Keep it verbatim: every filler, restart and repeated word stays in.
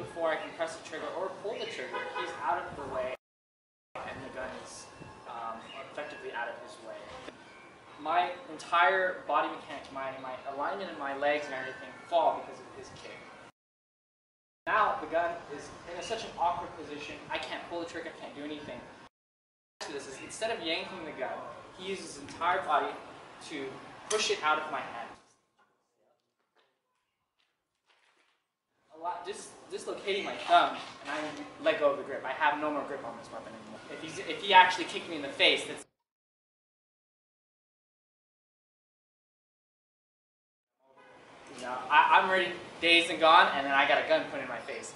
before I can press the trigger or pull the trigger, he's out of the way and the gun is um, effectively out of his way. My entire body mechanic, my, my alignment in my legs and everything fall because of his kick. Now the gun is in a, such an awkward position, I can't pull the trigger, I can't do anything. This is, instead of yanking the gun, he uses his entire body to push it out of my hand. Dis dislocating my thumb, and I let go of the grip. I have no more grip on this weapon anymore. If, he's, if he actually kicked me in the face, that's... You know, I, I'm already dazed and gone, and then I got a gun put in my face.